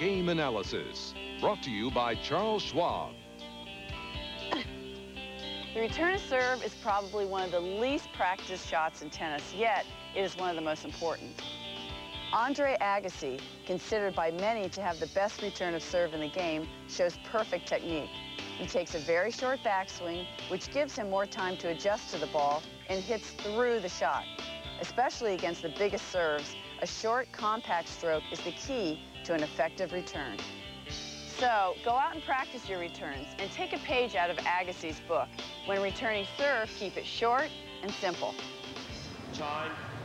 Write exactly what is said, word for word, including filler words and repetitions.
Game Analysis, brought to you by Charles Schwab. The return serve is probably one of the least practiced shots in tennis, yet it is one of the most important. Andre Agassi, considered by many to have the best return of serve in the game, shows perfect technique. He takes a very short backswing, which gives him more time to adjust to the ball, and hits through the shot. Especially against the biggest serves, a short, compact stroke is the key to an effective return. So go out and practice your returns and take a page out of Agassi's book. When returning serve, keep it short and simple. Time.